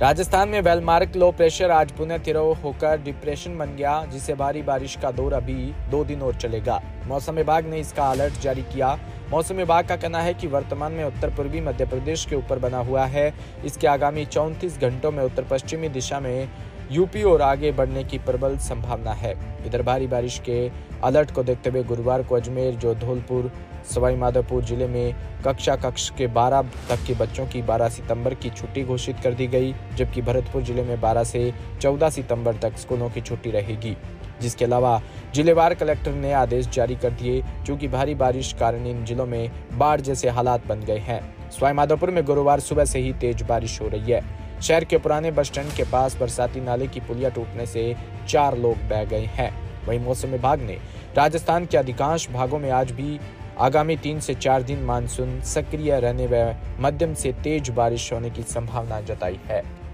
राजस्थान में well-marked low pressure आज पुनः तीव्र होकर डिप्रेशन बन गया, जिससे भारी बारिश का दौर अभी 2 दिन और चलेगा। मौसम विभाग ने इसका अलर्ट जारी किया। मौसम विभाग का कहना है कि वर्तमान में उत्तर पूर्वी मध्य प्रदेश के ऊपर बना हुआ है। इसके आगामी 34 घंटों में उत्तर पश्चिमी दिशा में यूपी और आगे बढ़ने की प्रबल संभावना है। इधर भारी बारिश के अलर्ट को देखते हुए गुरुवार को अजमेर, जोधपुर, स्वाईमाधोपुर जिले में कक्षा के 12 तक के बच्चों की 12 सितंबर की छुट्टी घोषित कर दी गई, जबकि भरतपुर जिले में 12 से 14 सितंबर तक स्कूलों की छुट्टी रहेगी। जिसके अलावा जिलेवार कलेक्टर ने आदेश जारी कर दिए, क्योंकि भारी बारिश कारण इन जिलों में बाढ़ जैसे हालात बन गए हैं। स्वाईमाधोपुर में गुरुवार सुबह से ही तेज बारिश हो रही है। शहर के पुराने बस स्टैंड के पास बरसाती नाले की पुलिया टूटने से 4 लोग बह गए हैं। वहीं मौसम विभाग ने राजस्थान के अधिकांश भागों में आज भी आगामी 3 से 4 दिन मानसून सक्रिय रहने व मध्यम से तेज बारिश होने की संभावना जताई है।